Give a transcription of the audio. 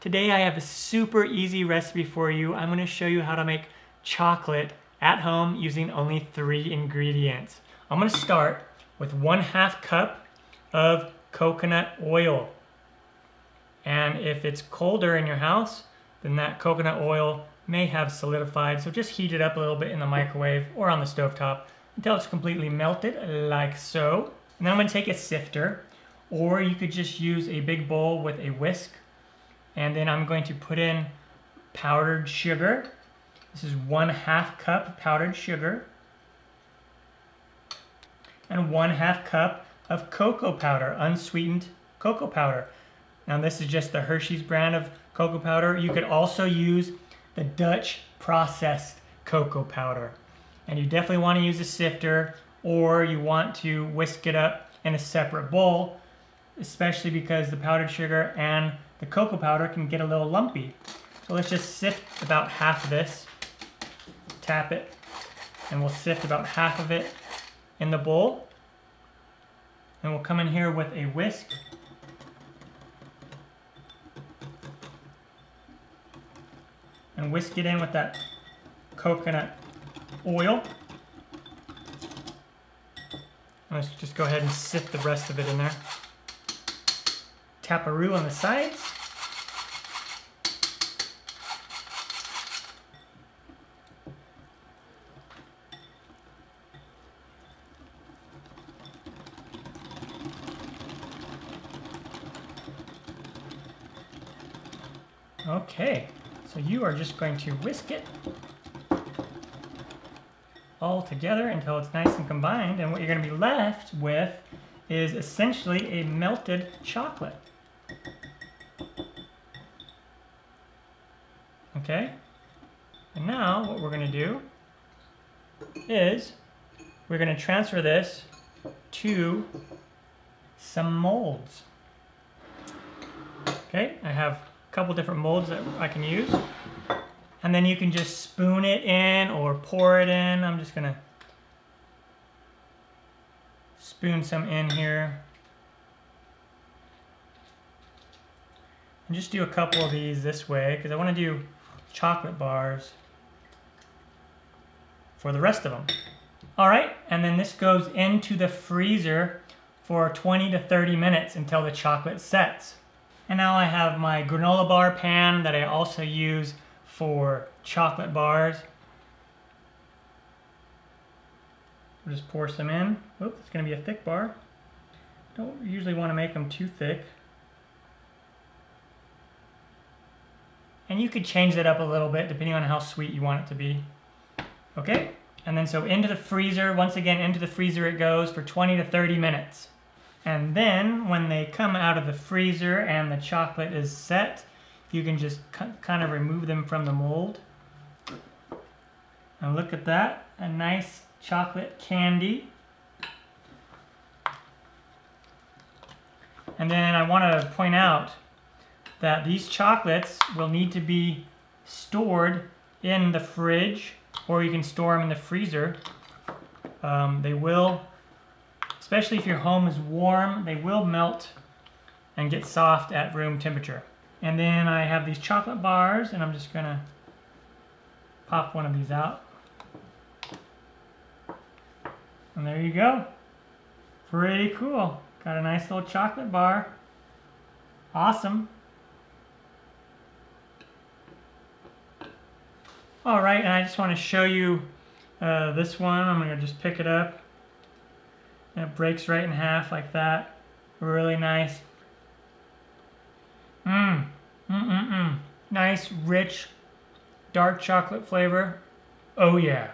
Today I have a super easy recipe for you. I'm going to show you how to make chocolate at home using only 3 ingredients. I'm going to start with 1/2 cup of coconut oil. And if it's colder in your house, then that coconut oil may have solidified, so just heat it up a little bit in the microwave or on the stovetop until it's completely melted, like so. And then I'm going to take a sifter, or you could just use a big bowl with a whisk. And then I'm going to put in powdered sugar. This is 1/2 cup of powdered sugar and 1/2 cup of cocoa powder, unsweetened cocoa powder. Now this is just the Hershey's brand of cocoa powder. You could also use the Dutch processed cocoa powder. And you definitely want to use a sifter, or you want to whisk it up in a separate bowl, especially because the powdered sugar and the cocoa powder can get a little lumpy. So let's just sift about half of this, tap it, and we'll sift about half of it in the bowl. And we'll come in here with a whisk. And whisk it in with that coconut oil. Let's just go ahead and sift the rest of it in there. Taparoo on the sides. Okay, so you are just going to whisk it all together until it's nice and combined, and what you're going to be left with is essentially a melted chocolate. Okay, and now what we're going to do is we're going to transfer this to some molds. Okay, I have a couple different molds that I can use, and then you can just spoon it in or pour it in. I'm just going to spoon some in here. And just do a couple of these this way, because I want to do chocolate bars for the rest of them. All right, and then this goes into the freezer for 20 to 30 minutes until the chocolate sets. And now I have my granola bar pan that I also use for chocolate bars. We'll just pour some in. Oops, it's going to be a thick bar. Don't usually want to make them too thick. And you could change that up a little bit depending on how sweet you want it to be. Okay, and then so into the freezer, once again into the freezer it goes for 20 to 30 minutes. And then when they come out of the freezer and the chocolate is set, you can just kind of remove them from the mold. And look at that, a nice chocolate candy. And then I want to point out that these chocolates will need to be stored in the fridge, or you can store them in the freezer. They will, especially if your home is warm, they will melt and get soft at room temperature. And then I have these chocolate bars, and I'm just gonna pop one of these out. And there you go. Pretty cool. Got a nice little chocolate bar. Awesome. All right, and I just want to show you this one. I'm going to just pick it up, and it breaks right in half like that. Really nice. Nice, rich, dark chocolate flavor. Oh yeah.